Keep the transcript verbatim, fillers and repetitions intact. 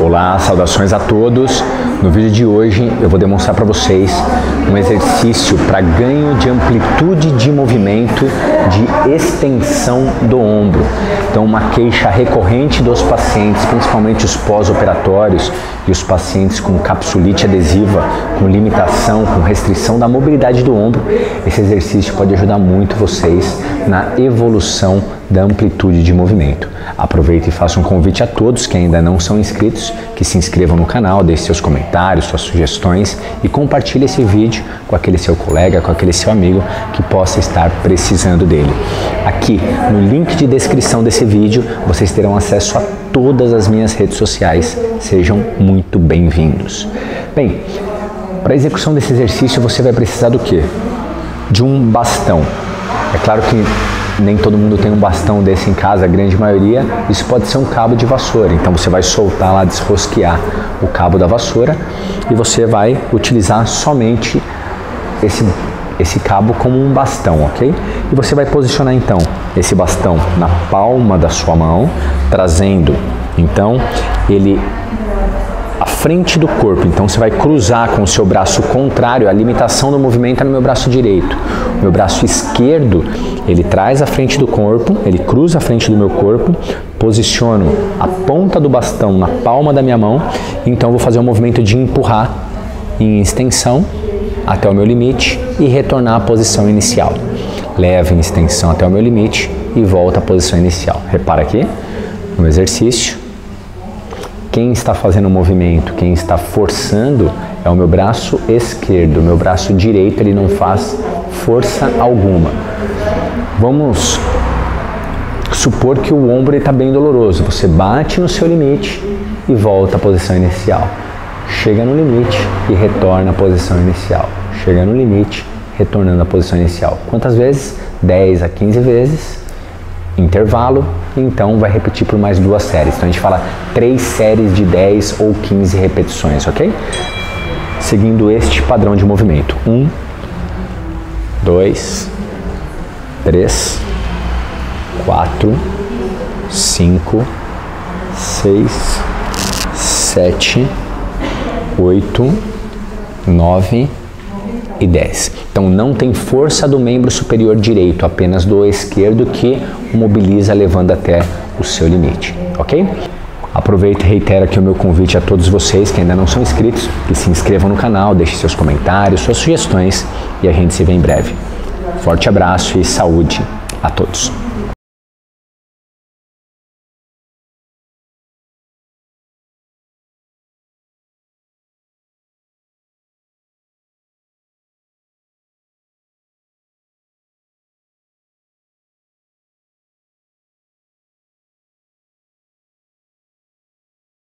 Olá, saudações a todos. No vídeo de hoje eu vou demonstrar para vocês um exercício para ganho de amplitude de movimento de extensão do ombro. Então, uma queixa recorrente dos pacientes, principalmente os pós-operatórios e os pacientes com capsulite adesiva, com limitação, com restrição da mobilidade do ombro, esse exercício pode ajudar muito vocês na evolução da amplitude de movimento. Aproveito e faço um convite a todos que ainda não são inscritos, que se inscrevam no canal, deixem seus comentários, suas sugestões e compartilhe esse vídeo com aquele seu colega, com aquele seu amigo que possa estar precisando dele. Aqui no link de descrição desse vídeo, vocês terão acesso a todas as minhas redes sociais. Sejam muito bem-vindos. Bem, para a execução desse exercício você vai precisar do quê? De um bastão. É claro que nem todo mundo tem um bastão desse em casa, a grande maioria. Isso pode ser um cabo de vassoura, então você vai soltar lá, desrosquear o cabo da vassoura e você vai utilizar somente esse, esse cabo como um bastão, ok? E você vai posicionar então esse bastão na palma da sua mão, trazendo então ele à frente do corpo. Então você vai cruzar com o seu braço contrário. A limitação do movimento está no meu braço direito. O meu braço esquerdo, ele traz a frente do corpo, ele cruza a frente do meu corpo, posiciono a ponta do bastão na palma da minha mão, então vou fazer um movimento de empurrar em extensão até o meu limite e retornar à posição inicial. Levo em extensão até o meu limite e volto à posição inicial. Repara aqui no exercício. Quem está fazendo o movimento, quem está forçando é o meu braço esquerdo. O meu braço direito ele não faz força alguma. Vamos supor que o ombro está bem doloroso. Você bate no seu limite e volta à posição inicial. Chega no limite e retorna à posição inicial. Chega no limite, retornando à posição inicial. Quantas vezes? dez a quinze vezes. Intervalo, então vai repetir por mais duas séries. Então a gente fala três séries de dez ou quinze repetições, ok? Seguindo este padrão de movimento. um, dois, três, quatro, cinco, seis, sete, oito, nove e dez. Então não tem força do membro superior direito, apenas do esquerdo que mobiliza levando até o seu limite, ok? Aproveito e reitero aqui o meu convite a todos vocês que ainda não são inscritos, que se inscrevam no canal, deixem seus comentários, suas sugestões e a gente se vê em breve. Forte abraço e saúde a todos!